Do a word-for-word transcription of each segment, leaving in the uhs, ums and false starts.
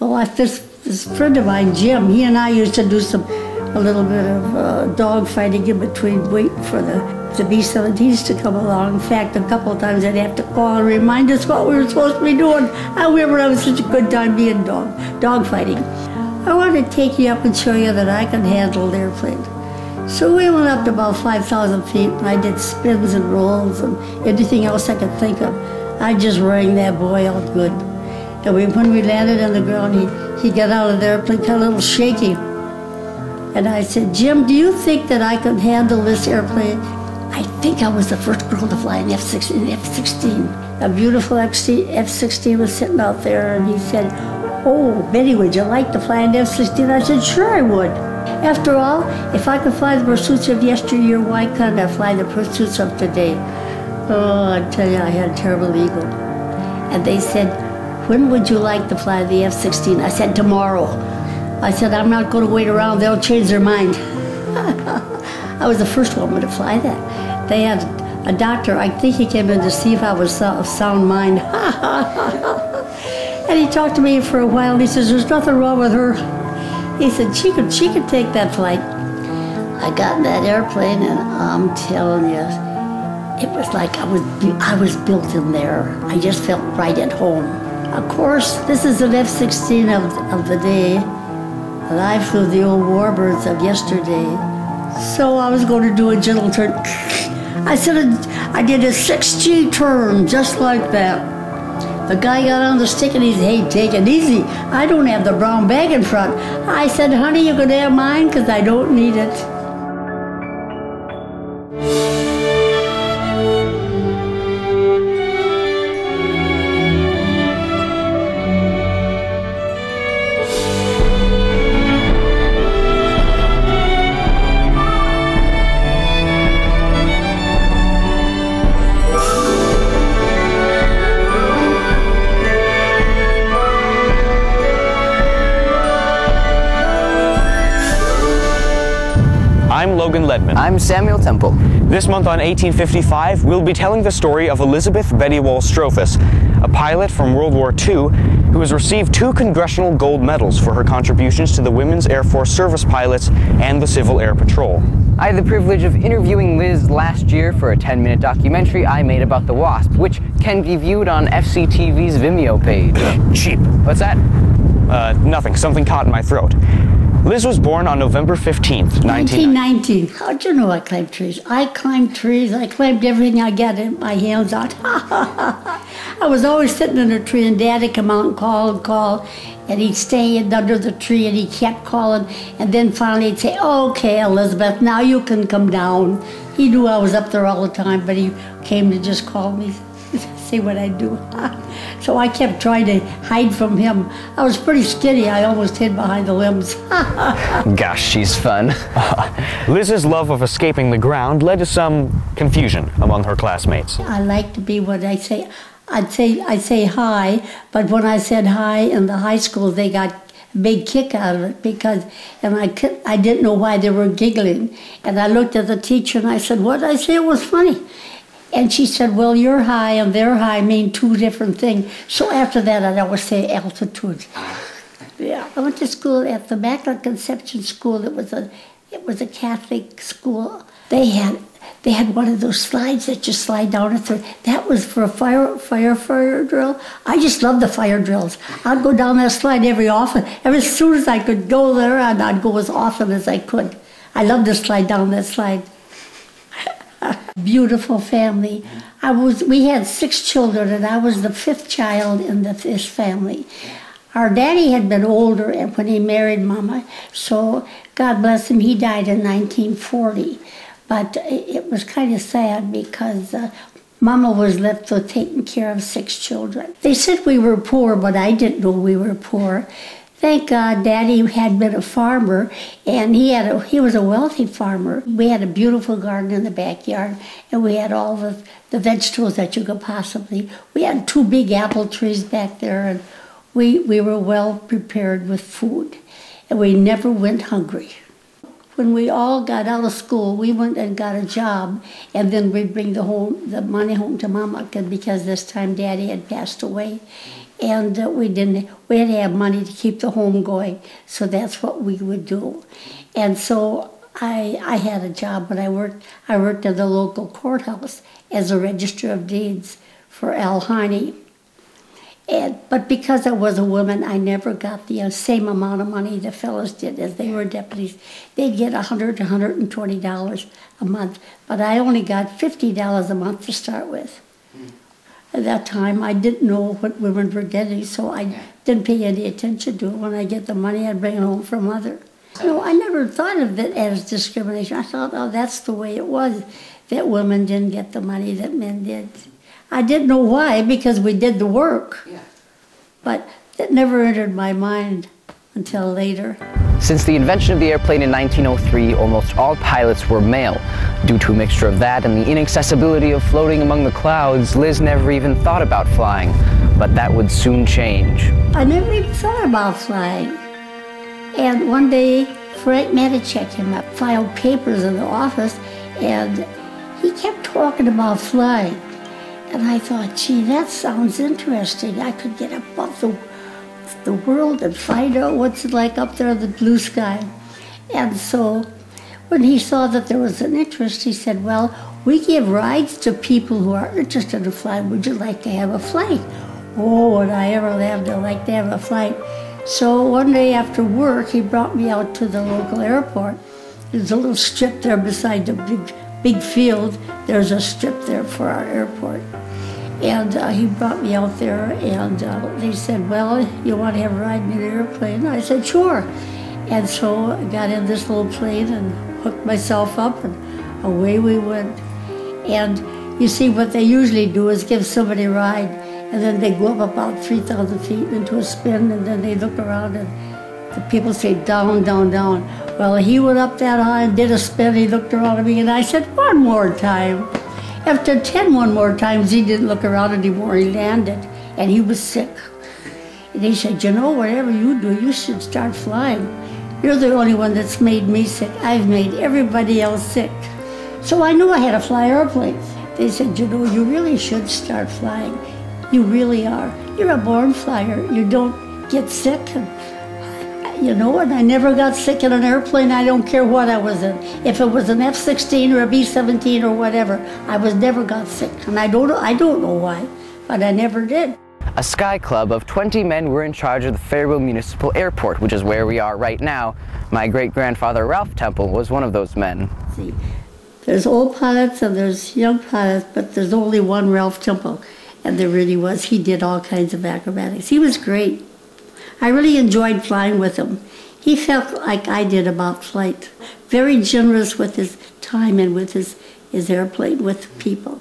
Well, like this, this friend of mine, Jim, he and I used to do some, a little bit of uh, dog fighting in between, waiting for the, the B seventeens to come along. In fact, a couple of times I'd have to call and remind us what we were supposed to be doing. However, I was such a good time being dog, dog fighting. I wanted to take you up and show you that I can handle the airplane. So we went up to about five thousand feet, and I did spins and rolls and anything else I could think of. I just rang that boy out good. And we, when we landed on the ground, he, he got out of the airplane kind of a little shaky. And I said, Jim, do you think that I could handle this airplane? I think I was the first girl to fly an F sixteen. A beautiful F sixteen was sitting out there, and he said, oh, Betty, would you like to fly an F sixteen? I said, sure I would. After all, if I could fly the pursuits of yesteryear, why can't I fly the pursuits of today? Oh, I tell you, I had a terrible ego. And they said, when would you like to fly the F sixteen? I said, tomorrow. I said, I'm not going to wait around. They'll change their mind. I was the first woman to fly that. They had a doctor. I think he came in to see if I was of sound mind. And he talked to me for a while. He says, there's nothing wrong with her. He said, she could, she could take that flight. I got in that airplane, and I'm telling you, it was like I was, I was built in there. I just felt right at home. Of course, this is an F sixteen of, of the day, and I flew the old warbirds of yesterday. So I was going to do a gentle turn. I said, I did a six G turn, just like that. The guy got on the stick and he said, hey, take it easy. I don't have the brown bag in front. I said, honey, you can have mine because I don't need it. I'm Samuel Temple. This month on eighteen fifty-five, we'll be telling the story of Elizabeth Betty Wall Strohfus, a pilot from World War Two who has received two Congressional Gold Medals for her contributions to the Women's Air Force Service Pilots and the Civil Air Patrol. I had the privilege of interviewing Liz last year for a ten-minute documentary I made about the WASP, which can be viewed on F C T V's Vimeo page. Cheap. What's that? Uh, nothing. Something caught in my throat. Liz was born on November fifteenth, nineteen nineteen. How'd you know I climbed trees? I climbed trees. I climbed everything I got in my hands out. I was always sitting in a tree, and Dad would come out and call and call, and he'd stay under the tree, and he kept calling, and then finally he'd say, okay, Elizabeth, now you can come down. He knew I was up there all the time, but he came to just call me, see what I do. So I kept trying to hide from him. I was pretty skinny. I almost hid behind the limbs. Gosh, she's fun. Liz's love of escaping the ground led to some confusion among her classmates. I like to be what I say. I'd say I'd say hi, but when I said hi in the high school, they got a big kick out of it because, and I I didn't know why they were giggling. And I looked at the teacher and I said, "What did I say? It was funny." And she said, well, your high and their high mean two different things. So after that, I'd always say altitude. Yeah. I went to school at the Macklin Conception School. It was a, it was a Catholic school. They had, they had one of those slides that you slide down. Through. That was for a fire, fire, fire drill. I just loved the fire drills. I'd go down that slide every often. Every, as soon as I could go there, and I'd go as often as I could. I loved to slide down that slide. Beautiful family. I was, we had six children, and I was the fifth child in the, this family. Our daddy had been older and when he married Mama, so God bless him, he died in nineteen forty. But it was kind of sad because uh, Mama was left with taking care of six children. They said we were poor, but I didn't know we were poor. Thank God, Daddy had been a farmer, and he had a, he was a wealthy farmer. We had a beautiful garden in the backyard, and we had all the, the vegetables that you could possibly. We had two big apple trees back there, and we, we were well prepared with food, and we never went hungry. When we all got out of school, we went and got a job, and then we'd bring the, home, the money home to Mama, because this time Daddy had passed away. and uh, we didn't we had to have money to keep the home going, so that's what we would do. And so I I had a job, but I worked I worked at the local courthouse as a register of deeds for Al Haney. And, but because I was a woman, I never got the same amount of money the fellows did as they were deputies. They'd get a hundred to a hundred twenty dollars a month, but I only got fifty dollars a month to start with. Mm. At that time, I didn't know what women were getting, so I yeah. didn't pay any attention to it. When I get the money, I'd bring it home for Mother. No, I never thought of it as discrimination. I thought, oh, that's the way it was, that women didn't get the money that men did. I didn't know why, because we did the work. Yeah. But that never entered my mind until later. Since the invention of the airplane in nineteen oh three, almost all pilots were male. Due to a mixture of that and the inaccessibility of floating among the clouds, Liz never even thought about flying. But that would soon change. I never even thought about flying. And one day, Frank Manichek came up, filed papers in the office, and he kept talking about flying. And I thought, gee, that sounds interesting. I could get above the, the world and find out what's it like up there in the blue sky. And so when he saw that there was an interest, he said, well, we give rides to people who are interested in flying. Would you like to have a flight? Oh, would I ever have to like to have a flight. So one day after work, he brought me out to the local airport. There's a little strip there beside the big, big field. There's a strip there for our airport. And uh, he brought me out there, and uh, they said, well, you want to have a ride in the airplane? I said, sure. And so I got in this little plane and hooked myself up, and away we went. And you see, what they usually do is give somebody a ride, and then they go up about three thousand feet into a spin, and then they look around, and the people say, down, down, down. Well, he went up that high and did a spin. He looked around at me, and I said, one more time. After ten one more times, he didn't look around anymore. He landed, and he was sick. And he said, you know, whatever you do, you should start flying. You're the only one that's made me sick. I've made everybody else sick. So I knew I had to fly airplanes. They said, you know, you really should start flying. You really are. You're a born flyer. You don't get sick. And, you know, and I never got sick in an airplane. I don't care what I was in. If it was an F sixteen or a B seventeen or whatever, I was never got sick. And I don't, I don't know why, but I never did. A Sky Club of twenty men were in charge of the Fairview Municipal Airport, which is where we are right now. My great-grandfather, Ralph Temple, was one of those men. See, there's old pilots and there's young pilots, but there's only one Ralph Temple. And there really was. He did all kinds of acrobatics. He was great. I really enjoyed flying with him. He felt like I did about flight. Very generous with his time and with his, his airplane, with people.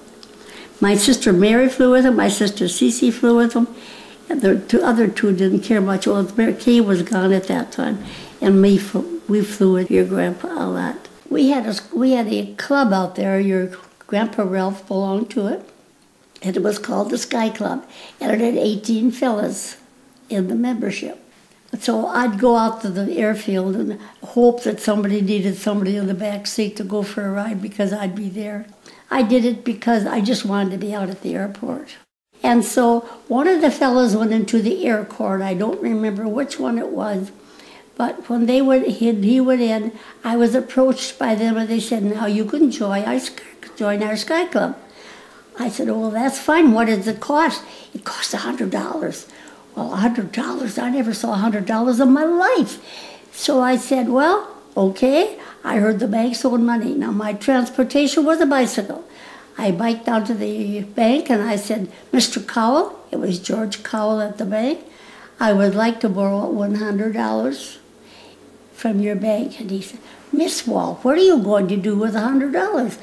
My sister Mary flew with him. My sister Cece flew with him. And the two, other two didn't care much. Well, Mary Kay was gone at that time. And me, we flew with your grandpa a lot. We had a, we had a club out there. Your grandpa Ralph belonged to it. And it was called the Sky Club, and it had eighteen fellas in the membership. So I'd go out to the airfield and hope that somebody needed somebody in the back seat to go for a ride because I'd be there. I did it because I just wanted to be out at the airport. And so one of the fellas went into the Air Corps. I don't remember which one it was, but when they went in, he went in, I was approached by them, and they said, now you can join our, join our Sky Club. I said, oh, well, that's fine. What does it cost? It costs a hundred dollars. Well, a hundred dollars? I never saw a hundred dollars in my life. So I said, well, okay. I heard the banks owed money. Now, my transportation was a bicycle. I biked down to the bank, and I said, Mister Cowell, it was George Cowell at the bank, I would like to borrow a hundred dollars from your bank. And he said, Miss Wall, what are you going to do with a hundred dollars?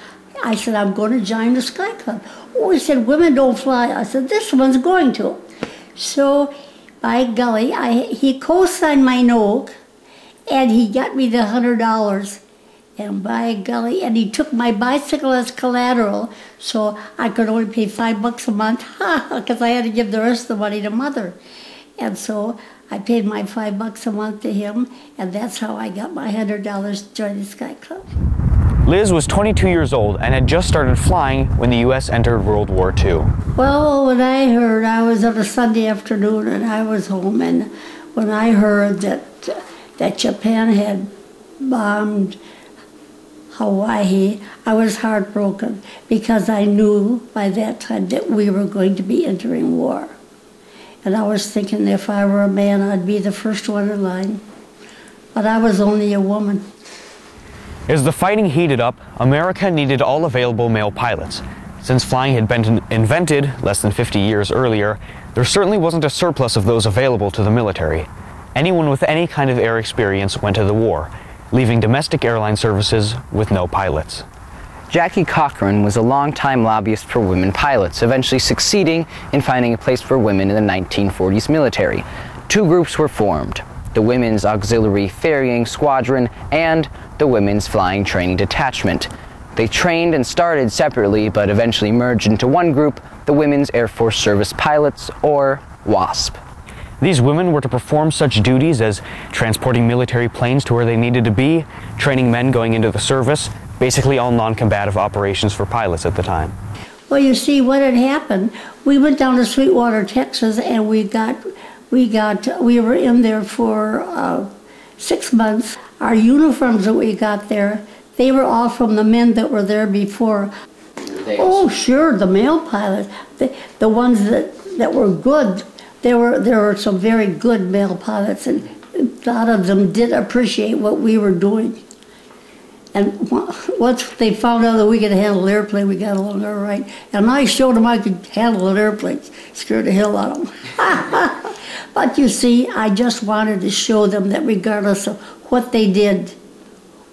I said, I'm going to join the Sky Club. Oh, he said, women don't fly. I said, this one's going to. So, by golly, I, he co-signed my note, and he got me the a hundred dollars. And by golly, and he took my bicycle as collateral, so I could only pay five bucks a month, because I had to give the rest of the money to Mother. And so I paid my five bucks a month to him, and that's how I got my a hundred dollars to join the Sky Club. Liz was twenty-two years old and had just started flying when the U S entered World War Two. Well, when I heard, I was on a Sunday afternoon and I was home, and when I heard that that Japan had bombed Hawaii, I was heartbroken because I knew by that time that we were going to be entering war. And I was thinking if I were a man, I'd be the first one in line. But I was only a woman. As the fighting heated up, America needed all available male pilots. Since flying had been invented less than fifty years earlier, there certainly wasn't a surplus of those available to the military. Anyone with any kind of air experience went to the war, leaving domestic airline services with no pilots. Jackie Cochran was a longtime lobbyist for women pilots, eventually succeeding in finding a place for women in the nineteen forties military. Two groups were formed: the Women's Auxiliary Ferrying Squadron and the Women's Flying Training Detachment. They trained and started separately, but eventually merged into one group, the Women's Air Force Service Pilots, or WASP. These women were to perform such duties as transporting military planes to where they needed to be, training men going into the service, basically all non-combative operations for pilots at the time. Well, you see, what had happened, we went down to Sweetwater, Texas, and we got We got, we were in there for uh, six months. Our uniforms that we got there, they were all from the men that were there before. Thanks. Oh, sure, the male pilots, the, the ones that, that were good. There were, there were some very good male pilots, and a lot of them did appreciate what we were doing. And once they found out that we could handle an airplane, we got along all right. And I showed them I could handle an airplane. Scared the hell out of them. But you see, I just wanted to show them that regardless of what they did,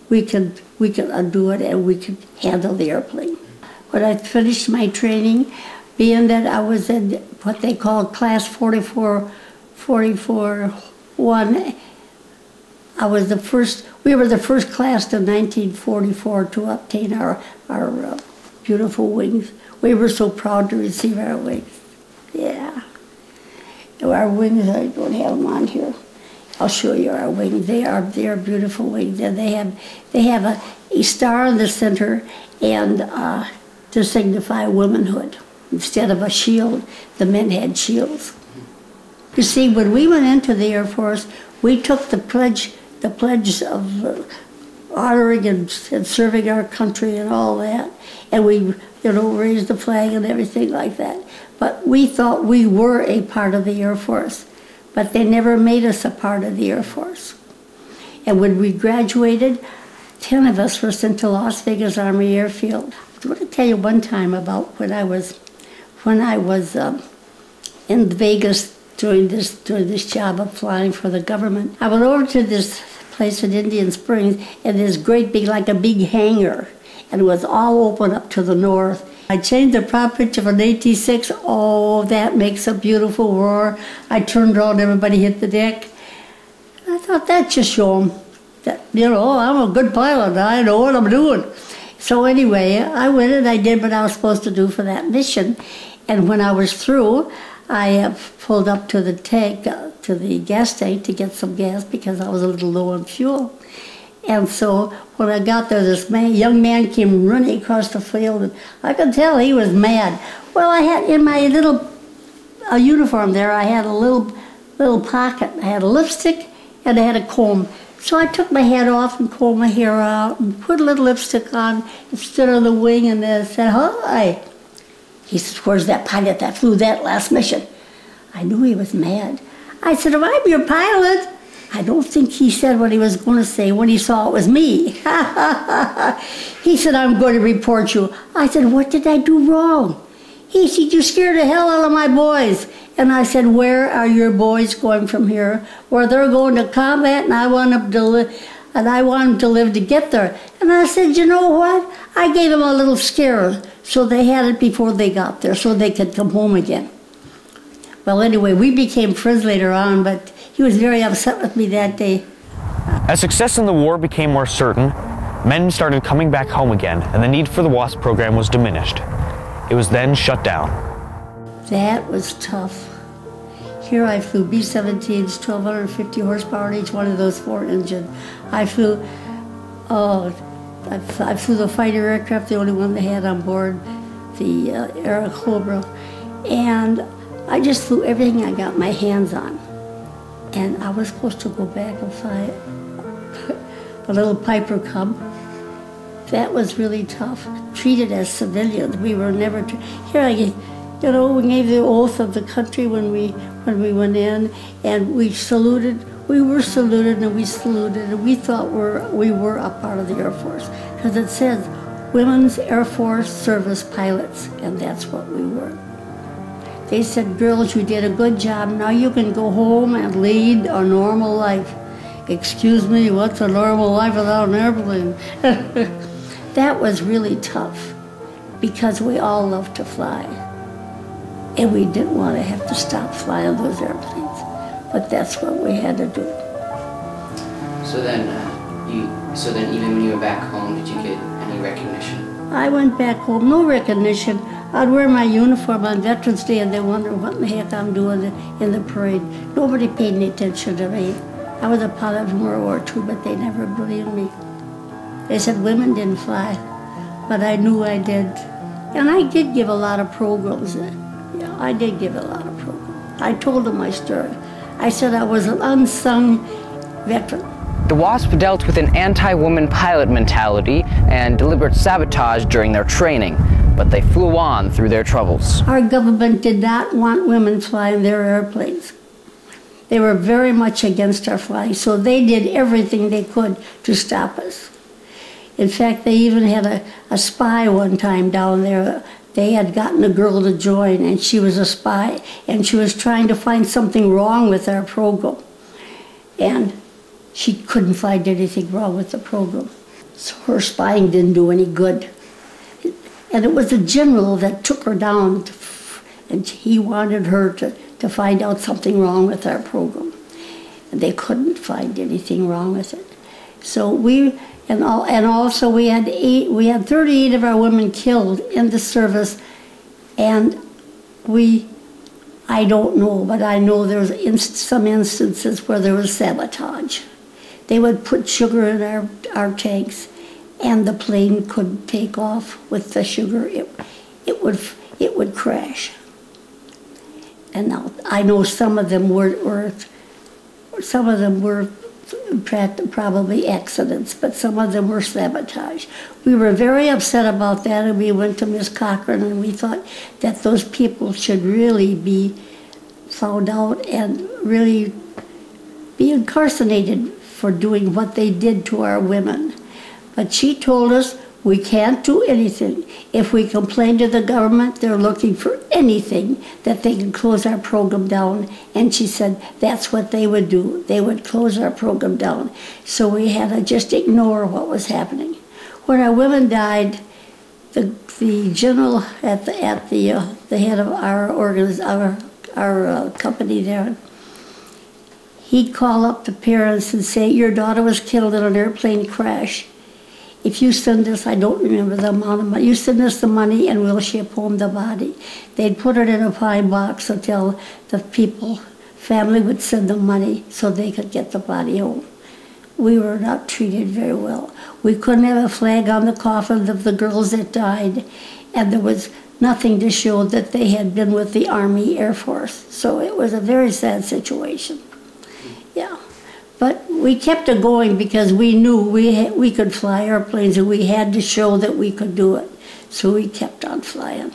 we could, we could undo it and we could handle the airplane. When I finished my training, being that I was in what they called Class forty-four, forty-four one, I was the first, we were the first class in nineteen forty-four to obtain our, our uh, beautiful wings. We were so proud to receive our wings. Yeah. Our wings, I don't have them on here. I'll show you our wings. They are, they are beautiful wings. And they have, they have a, a star in the center and uh, to signify womanhood. Instead of a shield, the men had shields. You see, when we went into the Air Force, we took the pledge, the pledge of uh, honoring and, and serving our country and all that, and we, you know, raised the flag and everything like that. But we thought we were a part of the Air Force, but they never made us a part of the Air Force. And when we graduated, ten of us were sent to Las Vegas Army Airfield. I want to tell you one time about when I was, when I was um, in Vegas. Doing this, doing this job of flying for the government. I went over to this place in Indian Springs, and this great big, like a big hangar, and it was all open up to the north. I changed the prop pitch of an A T six. Oh, that makes a beautiful roar. I turned around, everybody hit the deck. I thought, that just shows them that, you know, I'm a good pilot, I know what I'm doing. So anyway, I went and I did what I was supposed to do for that mission, and when I was through, I uh, pulled up to the tank, uh, to the gas tank to get some gas because I was a little low on fuel. And so when I got there, this man, young man came running across the field, and I could tell he was mad. Well, I had in my little uh, uniform there, I had a little, little pocket. I had a lipstick and I had a comb. So I took my hat off and combed my hair out and put a little lipstick on and stood on the wing and uh, said, "Hi." He says, "Where's that pilot that flew that last mission?" I knew he was mad. I said, "If I'm your pilot." I don't think he said what he was going to say when he saw it was me. He said, "I'm going to report you." I said, "What did I do wrong?" He said, "You scared the hell out of my boys." And I said, "Where are your boys going from here? Where they're going to combat, and I want them to live, and I want them to live to get there." And I said, "You know what? I gave them a little scare. So they had it before they got there, so they could come home again." Well, anyway, we became friends later on, but he was very upset with me that day. As success in the war became more certain, men started coming back home again, and the need for the WASP program was diminished. It was then shut down. That was tough. Here I flew B seventeens, twelve fifty horsepower in each one of those four engines. I flew, oh, I, I flew the fighter aircraft, the only one they had on board, the uh, Aircobra, and I just flew everything I got my hands on. And I was supposed to go back and fly a little Piper Cub. That was really tough. Treated as civilians, we were never. Here I, you know, we gave the oath of the country when we when we went in, and we saluted. We were saluted, and we saluted, and we thought we're we were a part of the Air Force because it says Women's Air Force Service Pilots, and that's what we were. They said, girls, you did a good job. Now you can go home and lead a normal life. Excuse me, what's a normal life without an airplane? That was really tough because we all loved to fly. And we didn't want to have to stop flying those airplanes. But that's what we had to do. So then, uh, you, so then even when you were back home, did you get any recognition? I went back home, no recognition. I'd wear my uniform on Veterans Day and they wonder what the heck I'm doing in the parade. Nobody paid any attention to me. I was a pilot in World War Two, but they never believed me. They said women didn't fly, but I knew I did. And I did give a lot of programs. Yeah, I did give a lot of programs. I told them my story. I said I was an unsung veteran. The WASP dealt with an anti-woman pilot mentality and deliberate sabotage during their training. But they flew on through their troubles. Our government did not want women flying their airplanes. They were very much against our flying, so they did everything they could to stop us. In fact, they even had a, a spy one time down there. They had gotten a girl to join, and she was a spy, and she was trying to find something wrong with our program. And she couldn't find anything wrong with the program. So her spying didn't do any good. And it was the general that took her down, to, and he wanted her to, to find out something wrong with our program. And they couldn't find anything wrong with it. So we, and, all, and also we had, eight, we had thirty-eight of our women killed in the service, and we, I don't know, but I know there was inst some instances where there was sabotage. They would put sugar in our, our tanks, and the plane couldn't take off with the sugar. It, it would, it would crash. And now I know some of them were, were some of them were probably accidents, but some of them were sabotage. We were very upset about that, and we went to Miss Cochran, and we thought that those people should really be found out and really be incarcerated for doing what they did to our women. But she told us we can't do anything. If we complain to the government, they're looking for anything that they can close our program down. And she said that's what they would do. They would close our program down. So we had to just ignore what was happening. When our women died, the, the general at the, at the, uh, the head of our, organiz our, our uh, company there, he'd call up the parents and say, your daughter was killed in an airplane crash. If you send us, I don't remember the amount of money, you send us the money and we'll ship home the body. They'd put it in a pine box until the people, family would send them money so they could get the body home. We were not treated very well. We couldn't have a flag on the coffin of the girls that died, and there was nothing to show that they had been with the Army Air Force. So it was a very sad situation. Yeah. But we kept it going because we knew we, we could fly airplanes and we had to show that we could do it. So we kept on flying.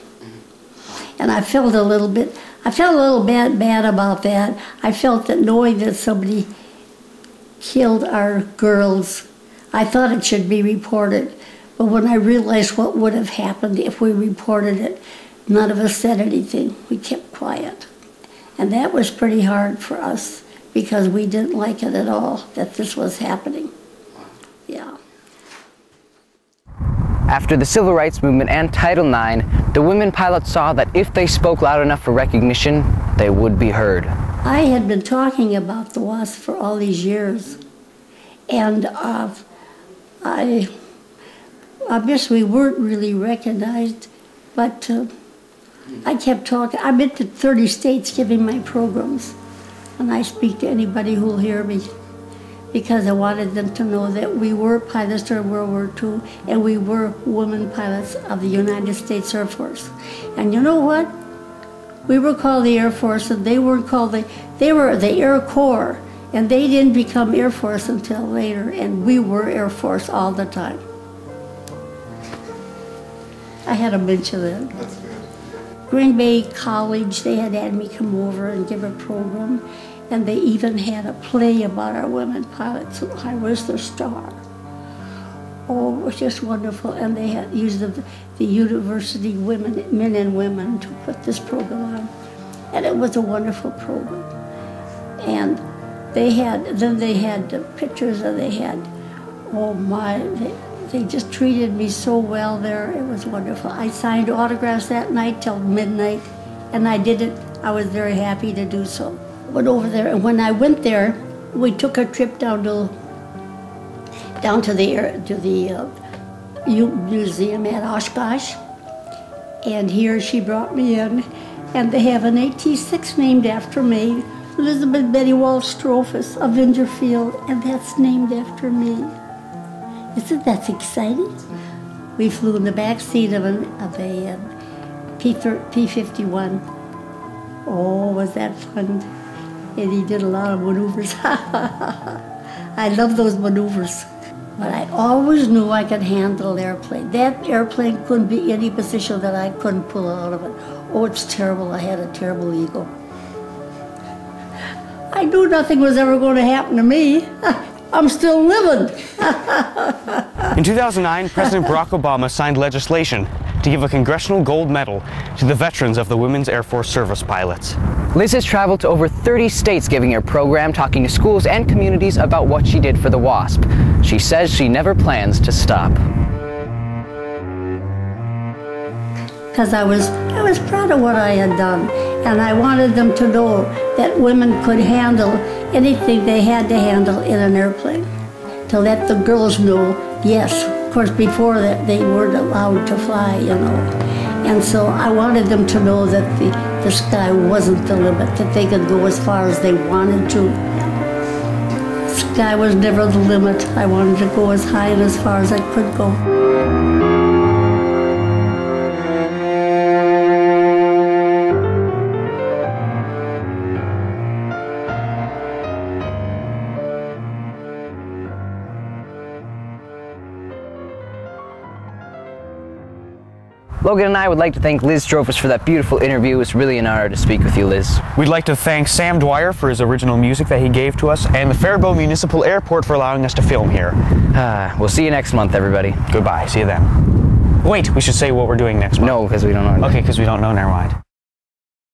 And I felt a little bit, I felt a little bad, bad about that. I felt that knowing that somebody killed our girls, I thought it should be reported. But when I realized what would have happened if we reported it, none of us said anything. We kept quiet. And that was pretty hard for us, because we didn't like it at all that this was happening. Yeah. After the Civil Rights Movement and Title nine, the women pilots saw that if they spoke loud enough for recognition, they would be heard. I had been talking about the WASP for all these years, and uh, I obviously we weren't really recognized, but uh, I kept talking. I've been to thirty states giving my programs. And I speak to anybody who'll hear me. because I wanted them to know that we were pilots during World War Two and we were women pilots of the United States Air Force. And you know what? We were called the Air Force and they weren't called the, they were the Air Corps, and they didn't become Air Force until later, and we were Air Force all the time. I had a bunch of them. That's good. Green Bay College, they had had me come over and give a program, and they even had a play about our women pilots. I was the star. Oh, it was just wonderful. And they had used the, the university women, men and women, to put this program on. And it was a wonderful program. And they had, then they had the pictures, and they had, oh my, they, they just treated me so well there. It was wonderful. I signed autographs that night till midnight, and I did it. I was very happy to do so. Went over there, and when I went there, we took a trip down to down to the air, to the uh, museum at Oshkosh, and here she brought me in, and they have an A T six named after me, Elizabeth Betty Wall Strohfus, Avenger Field, and that's named after me. Isn't that exciting? We flew in the back seat of, an, of a uh, P fifty-one. Oh, was that fun? And he did a lot of maneuvers. I love those maneuvers. But I always knew I could handle the airplane. That airplane couldn't be any position that I couldn't pull out of it. Oh, it's terrible. I had a terrible ego. I knew nothing was ever going to happen to me. I'm still living. In two thousand nine, President Barack Obama signed legislation to give a congressional gold medal to the veterans of the Women's Air Force Service Pilots. Liz has traveled to over thirty states giving her program, talking to schools and communities about what she did for the WASP. She says she never plans to stop. Because I was, I was proud of what I had done, and I wanted them to know that women could handle anything they had to handle in an airplane. To let the girls know, yes, of course before that they weren't allowed to fly, you know. And so I wanted them to know that the, the sky wasn't the limit, that they could go as far as they wanted to. The sky was never the limit. I wanted to go as high and as far as I could go. Logan and I would like to thank Liz Strohfus for that beautiful interview. It's really an honor to speak with you, Liz. We'd like to thank Sam Dwyer for his original music that he gave to us, and the Faribault Municipal Airport for allowing us to film here. Uh, we'll see you next month, everybody. Goodbye. See you then. Wait, we should say what we're doing next month. No, because we don't know. Okay, because we don't know. Never mind.